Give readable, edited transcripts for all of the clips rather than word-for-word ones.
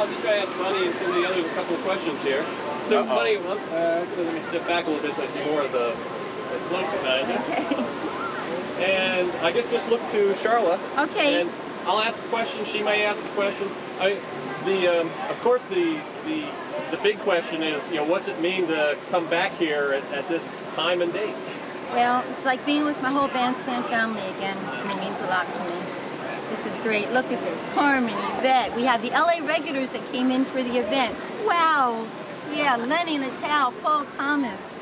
I was just going to ask Bunny and some of the other couple of questions here. So, Bunny, let me step back a little bit so I see more of the float behind it. Okay. And I guess let's look to Charlotte. Okay. And I'll ask a question. She may ask a question. Of course, the big question is, you know, what's it mean to come back here at this time and date? Well, it's like being with my whole bandstand family again, and it means a lot to me. This is great. Look at this. Carmen, Yvette. We have the LA regulars that came in for the event. Wow. Yeah, Lenny, Natal, Paul, Thomas.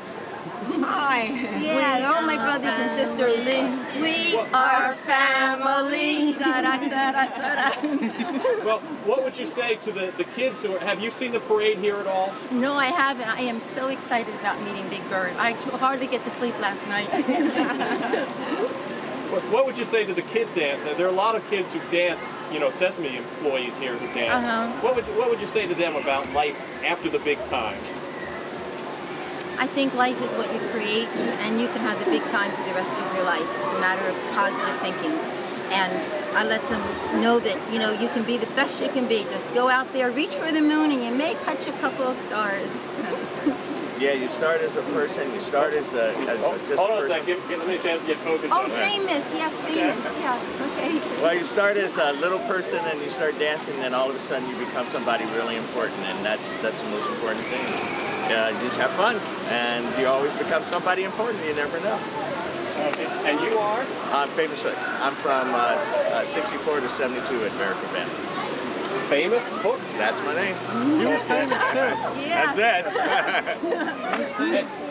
Hi. Yeah, all my brothers and sisters. We are family. Da, da, da, da, da. Well, what would you say to the kids who are, have you seen the parade here at all? No, I haven't. I am so excited about meeting Big Bird. I hardly get to sleep last night. What would you say to the kid dance? There are a lot of kids who dance, you know, Sesame employees here who dance. What would you say to them about life after the big time? I think life is what you create, and you can have the big time for the rest of your life. It's a matter of positive thinking. And I let them know that, you know, you can be the best you can be. Just go out there, reach for the moon, and you may catch a couple of stars. Yeah, you start as a person, you start as a... hold on a second, let me a chance to get focused on that. Oh, famous, yes, famous, yeah, okay. Well, you start as a little person, and you start dancing, and then all of a sudden you become somebody really important, and that's the most important thing. Just have fun, and you always become somebody important. You never know. Okay. And you are? I'm famous. Hooks. I'm from 64 to 72 at American Bandstand. Famous Hooks? That's my name. You were famous too. Yeah. That's that.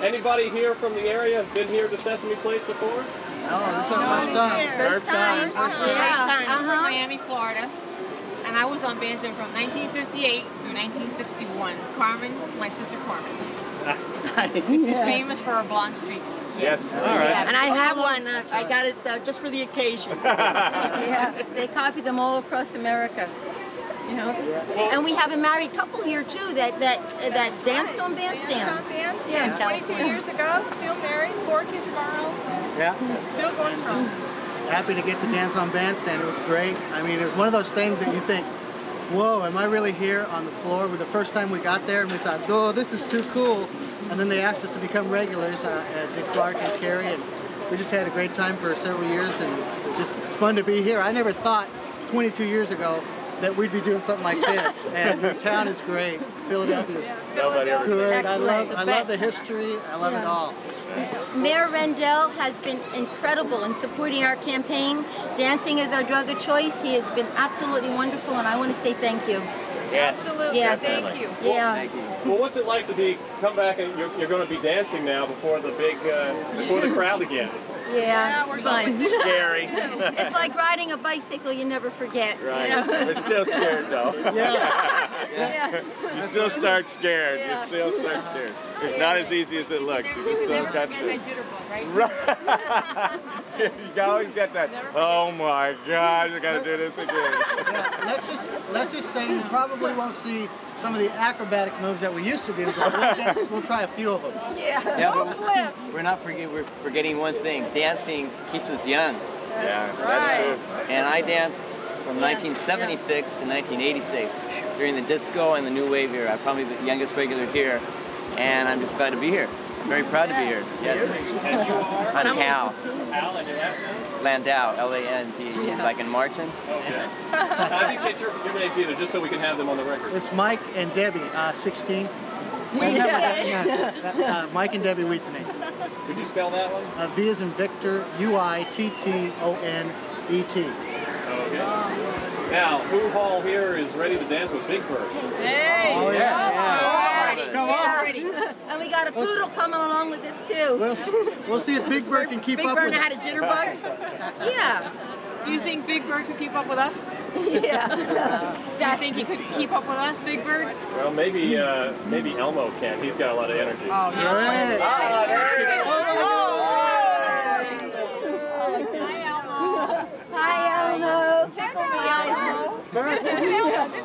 Anybody here from the area been here to Sesame Place before? No, this is our first time. First time. Yeah. I'm from Miami, Florida. And I was on bandstand from 1958 through 1961. Carmen, my sister Carmen. Yeah. Famous for her blonde streaks. Yes. Yes. All right. And I have one. I got it just for the occasion. Yeah. They copied them all across America. You know. Yeah. And we have a married couple here too that danced on bandstand. Danced on bandstand. Yeah. 22 years ago, still married, 4 kids of our own. Yeah. Still going strong. Happy to get to dance on bandstand. It was great. I mean, it was one of those things that you think, whoa, am I really here on the floor? Well, the first time we got there and we thought, oh, this is too cool. And then they asked us to become regulars, Dick Clark and Carrie, and we just had a great time for several years, and it was just fun to be here. I never thought 22 years ago that we'd be doing something like this. And the town is great. Philadelphia is good. I love the history. I love it all. Mayor Rendell has been incredible in supporting our campaign. Dancing is our drug of choice. He has been absolutely wonderful, and I want to say thank you. Yes. Absolutely. Yes. Thank you. Well, yeah. Thank you. Well, what's it like to come back and you're going to be dancing now before the big before the crowd again? Yeah, we're fun. Scary. It's like riding a bicycle; you never forget. Right. You know? We're still scared, though. Yeah. You still start scared. Yeah. You still start scared. It's not as easy as it looks. You just still got that jitterbug, right? Right. You always get that. Oh my God! You got to do this again. Yeah. Let's just say you probably won't see some of the acrobatic moves that we used to do, but we'll try a few of them. Yeah, but we're forgetting one thing. Dancing keeps us young. That's right. And I danced from 1976 to 1986 during the disco and the new wave era. I'm probably the youngest regular here, and I'm just glad to be here. I'm very proud to be here. Yes. And you are? I'm Hal. Hal, and your last name? Landau, L-A-N-D-A-U, like in Martin. Okay. How do you get your names either, just so we can have them on the record? It's Mike and Debbie, 16. Mike and Debbie Wheatoney. Could you spell that one? V as in Victor, U-I-T-T-O-N-E-T. Okay. Now, who all here is ready to dance with Big Bird? Hey! Oh, yeah. And we got a poodle coming along with this too. We'll see if Big Bird can keep up with us. Big Bird had a jitterbug? Yeah. Do you think Big Bird could keep up with us? Yeah. Do you think he could keep up with us, Big Bird? Well, maybe Elmo can. He's got a lot of energy. Oh, yeah. Right. Hi, Elmo. This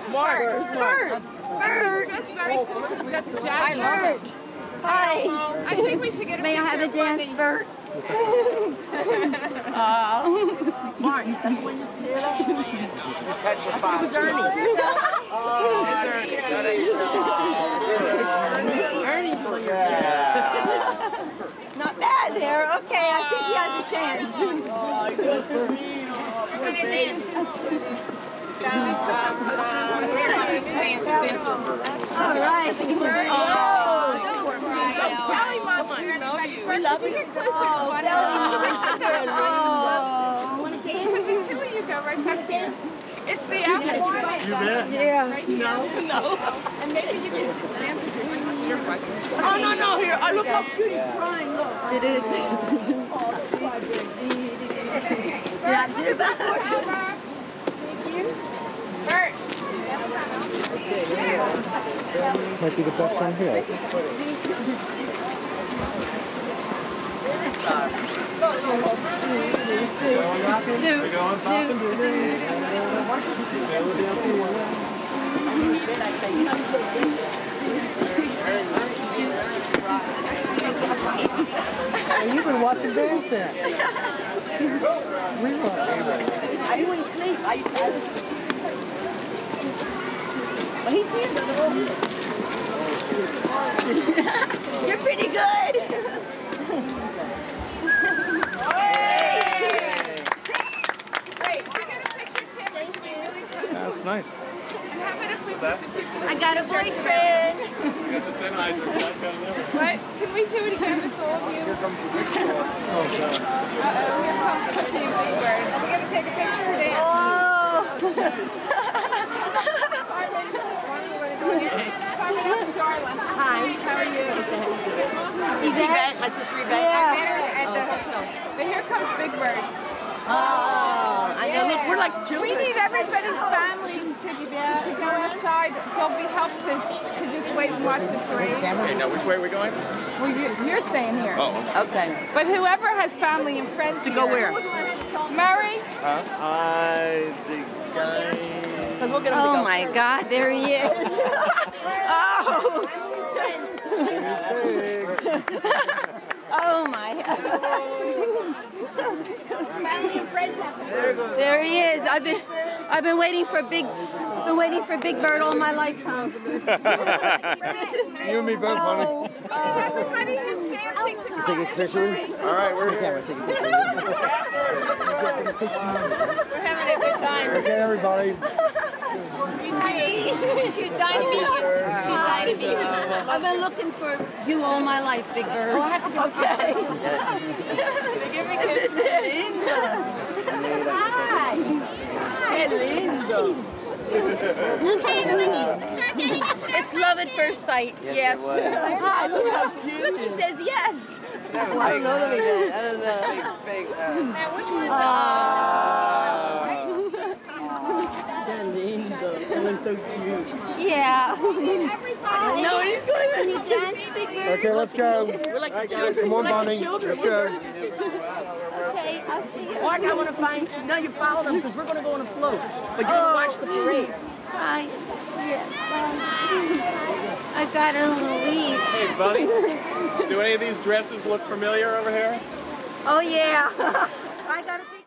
is Bert. That's very cool. That's a jazz bird. Hi. I think we should get a May I have a dance, Bert? Martin, is that the one you just did? It was Ernie. much hands. Oh, good for me. We're going to dance. All right. Oh, we love you. You're closer to one another. Want to dance? Because the two of you go right back there. It's the after one. You bet. Yeah. Right here. No. And maybe you can dance with your hands. Oh, no, here. I look how cute he's crying. Look. It is. Yeah, she's back. Thank you. Bert. Might be the best one here. And you've been watching bands there. I wouldn't sleep. Well, he's here. You're pretty good. Hey! Great. I got a picture, Tim. Thank you. That's nice. I got a boyfriend. What? Can we do it again with all of you? Here comes the Big Bird. Are we going to take a picture of it? Hi. How are you? It's Yvette, my sister Yvette. Yeah. But here comes Big Bird. Oh, I know. We're like children. We need everybody's family to go inside. They'll be helped to just wait and watch the parade. Hey, now which way are we going? Well, you're staying here. Oh, okay. But whoever has family and friends to go where? Murray? Huh? Because we'll get him to go. Oh my God! There he is. Oh my. There he is. I've been waiting for Big Bird all my lifetime. You and me both, honey. Everybody who's dancing to take a picture. All right, we're here. We're having a good time. Okay, everybody. She's dying to meet you. She's dying to meet you. I've been looking for you all my life, Big Bird. Okay. This is it. Hi. Hi, Linda. Hey, do we need to start getting this? It's love at first sight. Yes. Hi, look, he says yes. I don't know that we did. I don't know. Big. Now, which one is that? So cute. Yeah. No, he's going to. Can you dance, Big Bird? Okay, let's go. We're like the children. Come on, Bonnie. Let's go. Okay, I'll see you. Mark, I want to find. No, you follow them because we're going to go on a float. But you can watch the parade. Hi. Yeah. I got to leave. Hey, buddy. Do any of these dresses look familiar over here? Oh yeah. I got to.